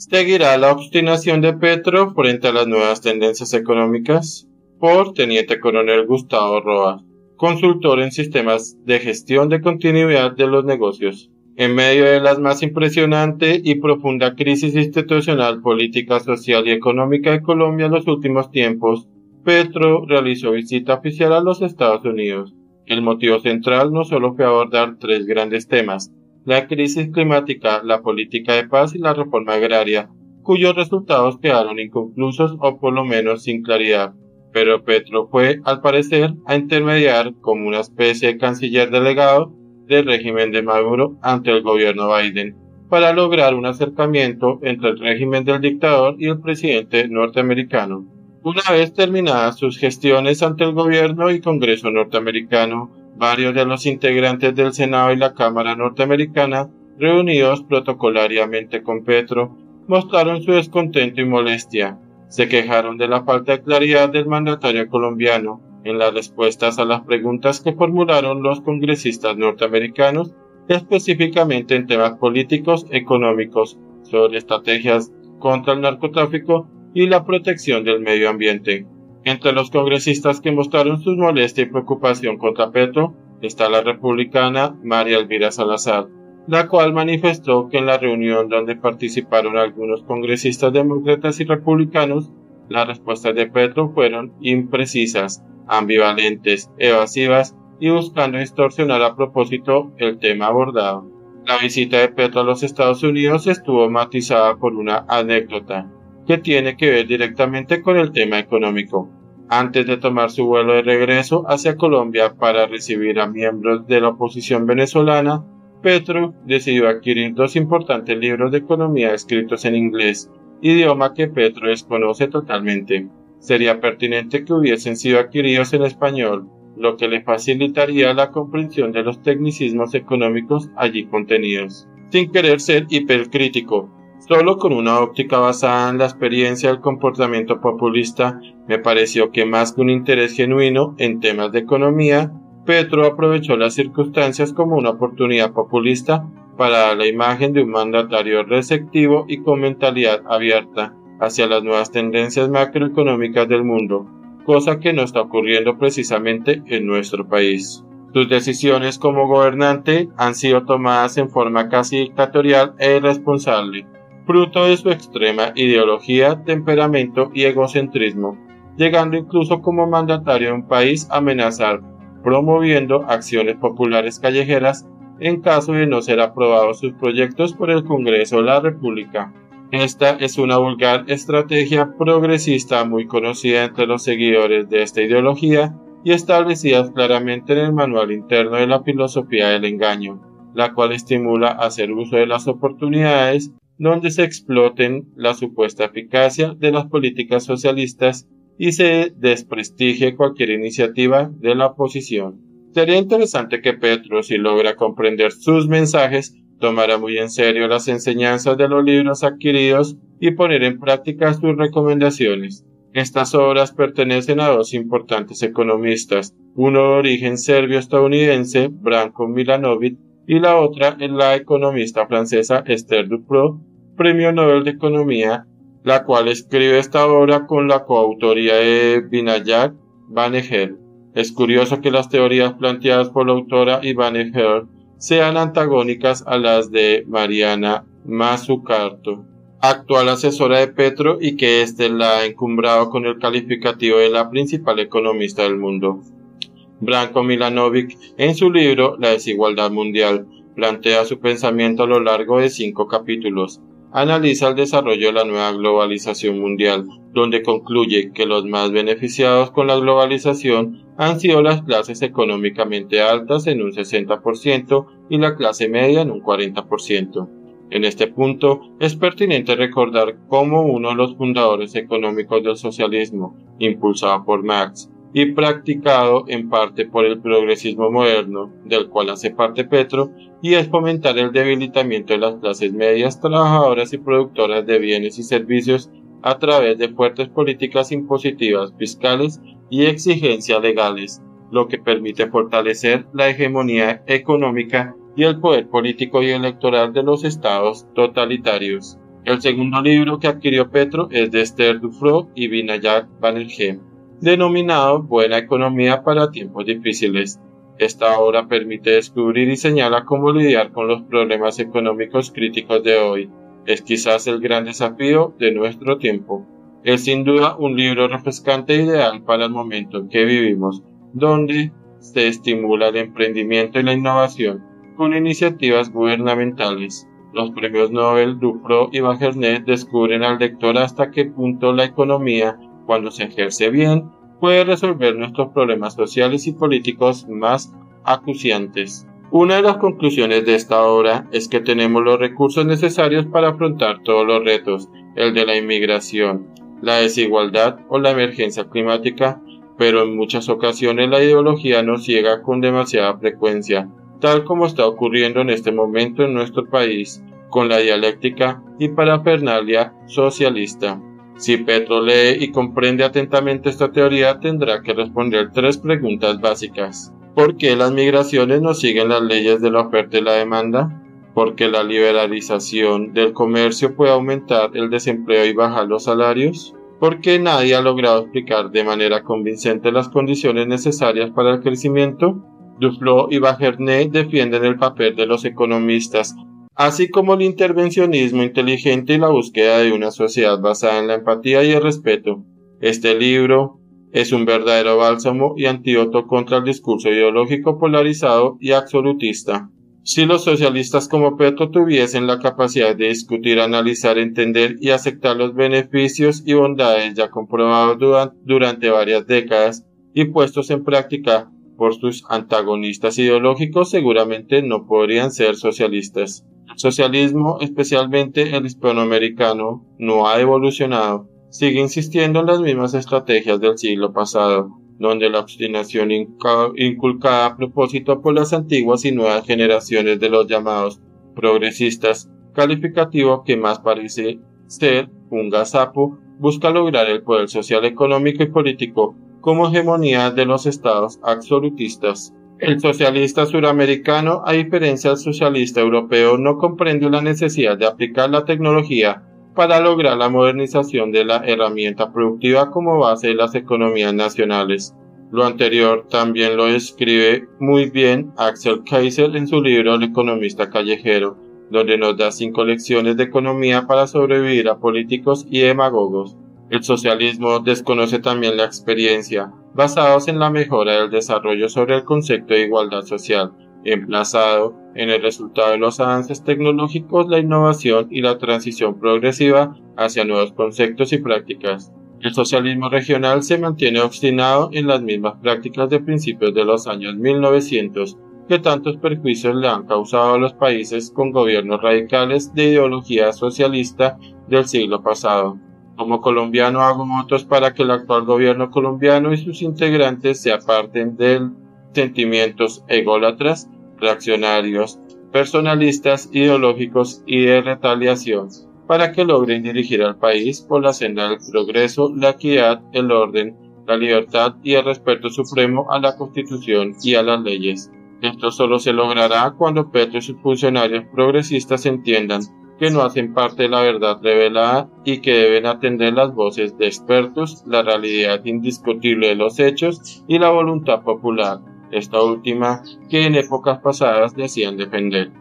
¿Seguirá la obstinación de Petro frente a las nuevas tendencias económicas? Por Teniente Coronel Gustavo Roa, consultor en sistemas de gestión de continuidad de los negocios. En medio de la más impresionante y profunda crisis institucional, política, social y económica de Colombia en los últimos tiempos, Petro realizó visita oficial a los Estados Unidos. El motivo central no solo fue abordar tres grandes temas: la crisis climática, la política de paz y la reforma agraria, cuyos resultados quedaron inconclusos o por lo menos sin claridad. Pero Petro fue, al parecer, a intermediar como una especie de canciller delegado del régimen de Maduro ante el gobierno Biden, para lograr un acercamiento entre el régimen del dictador y el presidente norteamericano. Una vez terminadas sus gestiones ante el gobierno y Congreso norteamericano, varios de los integrantes del Senado y la Cámara norteamericana, reunidos protocolariamente con Petro, mostraron su descontento y molestia. Se quejaron de la falta de claridad del mandatario colombiano en las respuestas a las preguntas que formularon los congresistas norteamericanos, específicamente en temas políticos, económicos, sobre estrategias contra el narcotráfico y la protección del medio ambiente. Entre los congresistas que mostraron su molestia y preocupación contra Petro está la republicana María Elvira Salazar, la cual manifestó que en la reunión donde participaron algunos congresistas demócratas y republicanos, las respuestas de Petro fueron imprecisas, ambivalentes, evasivas y buscando distorsionar a propósito el tema abordado. La visita de Petro a los Estados Unidos estuvo matizada por una anécdota que tiene que ver directamente con el tema económico. Antes de tomar su vuelo de regreso hacia Colombia para recibir a miembros de la oposición venezolana, Petro decidió adquirir dos importantes libros de economía escritos en inglés, idioma que Petro desconoce totalmente. Sería pertinente que hubiesen sido adquiridos en español, lo que le facilitaría la comprensión de los tecnicismos económicos allí contenidos. Sin querer ser hipercrítico, solo con una óptica basada en la experiencia del comportamiento populista, me pareció que más que un interés genuino en temas de economía, Petro aprovechó las circunstancias como una oportunidad populista para dar la imagen de un mandatario receptivo y con mentalidad abierta hacia las nuevas tendencias macroeconómicas del mundo, cosa que no está ocurriendo precisamente en nuestro país. Sus decisiones como gobernante han sido tomadas en forma casi dictatorial e irresponsable, fruto de su extrema ideología, temperamento y egocentrismo, llegando incluso como mandatario de un país a amenazar, promoviendo acciones populares callejeras en caso de no ser aprobados sus proyectos por el Congreso de la República. Esta es una vulgar estrategia progresista muy conocida entre los seguidores de esta ideología y establecida claramente en el manual interno de la filosofía del engaño, la cual estimula a hacer uso de las oportunidades donde se exploten la supuesta eficacia de las políticas socialistas y se desprestigie cualquier iniciativa de la oposición. Sería interesante que Petro, si logra comprender sus mensajes, tomara muy en serio las enseñanzas de los libros adquiridos y poner en práctica sus recomendaciones. Estas obras pertenecen a dos importantes economistas, uno de origen serbio-estadounidense, Branko Milanovic, y la otra es la economista francesa Esther Duflo, Premio Nobel de Economía, la cual escribe esta obra con la coautoría de Binayak Banerjee. Es curioso que las teorías planteadas por la autora y Banerjee sean antagónicas a las de Mariana Mazzucato, actual asesora de Petro y que éste la ha encumbrado con el calificativo de la principal economista del mundo. Branko Milanovic, en su libro La desigualdad mundial, plantea su pensamiento a lo largo de 5 capítulos. Analiza el desarrollo de la nueva globalización mundial, donde concluye que los más beneficiados con la globalización han sido las clases económicamente altas en un 60% y la clase media en un 40%. En este punto, es pertinente recordar cómo uno de los fundadores económicos del socialismo, impulsado por Marx y practicado en parte por el progresismo moderno, del cual hace parte Petro, y es fomentar el debilitamiento de las clases medias trabajadoras y productoras de bienes y servicios a través de fuertes políticas impositivas, fiscales y exigencias legales, lo que permite fortalecer la hegemonía económica y el poder político y electoral de los estados totalitarios. El segundo libro que adquirió Petro es de Esther Duflo y Binayak Banerjee, denominado Buena Economía para Tiempos Difíciles. Esta obra permite descubrir y señala cómo lidiar con los problemas económicos críticos de hoy. Es quizás el gran desafío de nuestro tiempo. Es sin duda un libro refrescante e ideal para el momento que vivimos, donde se estimula el emprendimiento y la innovación con iniciativas gubernamentales. Los premios Nobel Duflo y Banerjee descubren al lector hasta qué punto la economía, cuando se ejerce bien, puede resolver nuestros problemas sociales y políticos más acuciantes. Una de las conclusiones de esta obra es que tenemos los recursos necesarios para afrontar todos los retos, el de la inmigración, la desigualdad o la emergencia climática, pero en muchas ocasiones la ideología nos ciega con demasiada frecuencia, tal como está ocurriendo en este momento en nuestro país, con la dialéctica y parafernalia socialista. Si Petro lee y comprende atentamente esta teoría, tendrá que responder 3 preguntas básicas. ¿Por qué las migraciones no siguen las leyes de la oferta y la demanda? ¿Por qué la liberalización del comercio puede aumentar el desempleo y bajar los salarios? ¿Por qué nadie ha logrado explicar de manera convincente las condiciones necesarias para el crecimiento? Duflo y Banerjee defienden el papel de los economistas, así como el intervencionismo inteligente y la búsqueda de una sociedad basada en la empatía y el respeto. Este libro es un verdadero bálsamo y antídoto contra el discurso ideológico polarizado y absolutista. Si los socialistas como Petro tuviesen la capacidad de discutir, analizar, entender y aceptar los beneficios y bondades ya comprobados durante varias décadas y puestos en práctica por sus antagonistas ideológicos, seguramente no podrían ser socialistas. El socialismo, especialmente el hispanoamericano, no ha evolucionado. Sigue insistiendo en las mismas estrategias del siglo pasado, donde la obstinación inculcada a propósito por las antiguas y nuevas generaciones de los llamados progresistas, calificativo que más parece ser un gazapo, busca lograr el poder social, económico y político como hegemonía de los estados absolutistas. El socialista suramericano, a diferencia del socialista europeo, no comprende la necesidad de aplicar la tecnología para lograr la modernización de la herramienta productiva como base de las economías nacionales. Lo anterior también lo describe muy bien Axel Kaiser en su libro El economista callejero, donde nos da 5 lecciones de economía para sobrevivir a políticos y demagogos. El socialismo desconoce también la experiencia, basados en la mejora del desarrollo sobre el concepto de igualdad social, emplazado en el resultado de los avances tecnológicos, la innovación y la transición progresiva hacia nuevos conceptos y prácticas. El socialismo regional se mantiene obstinado en las mismas prácticas de principios de los años 1900, que tantos perjuicios le han causado a los países con gobiernos radicales de ideología socialista del siglo pasado. Como colombiano hago votos para que el actual gobierno colombiano y sus integrantes se aparten del sentimientos ególatras, reaccionarios, personalistas, ideológicos y de retaliación, para que logren dirigir al país por la senda del progreso, la equidad, el orden, la libertad y el respeto supremo a la Constitución y a las leyes. Esto solo se logrará cuando Petro y sus funcionarios progresistas entiendan que no hacen parte de la verdad revelada y que deben atender las voces de expertos, la realidad indiscutible de los hechos y la voluntad popular, esta última que en épocas pasadas decían defender.